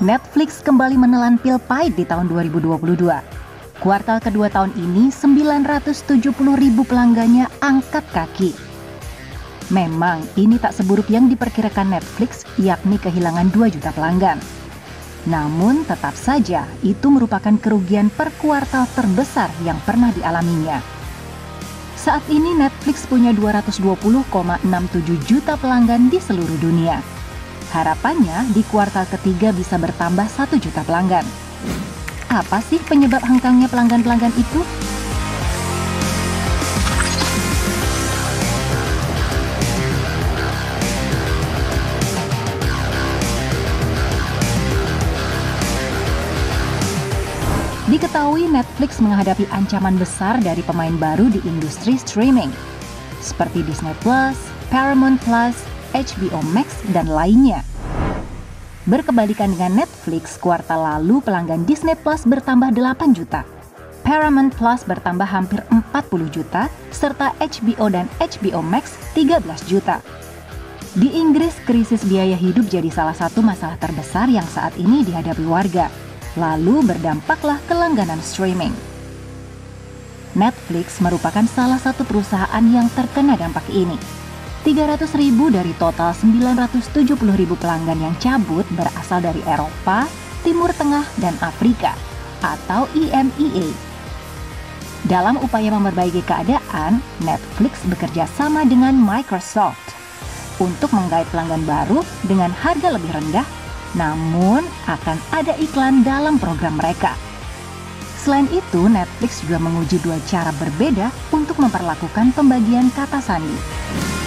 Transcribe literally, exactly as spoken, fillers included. Netflix kembali menelan pil pahit di tahun dua ribu dua puluh dua. Kuartal kedua tahun ini, sembilan ratus tujuh puluh ribu pelanggannya angkat kaki. Memang ini tak seburuk yang diperkirakan Netflix, yakni kehilangan dua juta pelanggan. Namun tetap saja, itu merupakan kerugian per kuartal terbesar yang pernah dialaminya. Saat ini Netflix punya dua ratus dua puluh koma enam tujuh juta pelanggan di seluruh dunia. Harapannya di kuartal ketiga bisa bertambah satu juta pelanggan. Apa sih penyebab hengkangnya pelanggan-pelanggan itu? Diketahui Netflix menghadapi ancaman besar dari pemain baru di industri streaming, seperti Disney Plus, Paramount Plus, H B O Max, dan lainnya. Berkebalikan dengan Netflix, kuartal lalu pelanggan Disney Plus bertambah delapan juta, Paramount Plus bertambah hampir empat puluh juta, serta H B O dan H B O Max tiga belas juta. Di Inggris, krisis biaya hidup jadi salah satu masalah terbesar yang saat ini dihadapi warga, lalu berdampaklah ke langganan streaming. Netflix merupakan salah satu perusahaan yang terkena dampak ini. tiga ratus ribu dari total sembilan ratus tujuh puluh ribu pelanggan yang cabut berasal dari Eropa, Timur Tengah, dan Afrika, atau E M E A. Dalam upaya memperbaiki keadaan, Netflix bekerja sama dengan Microsoft untuk menggait pelanggan baru dengan harga lebih rendah, namun akan ada iklan dalam program mereka. Selain itu, Netflix juga menguji dua cara berbeda untuk memperlakukan pembagian kata sandi.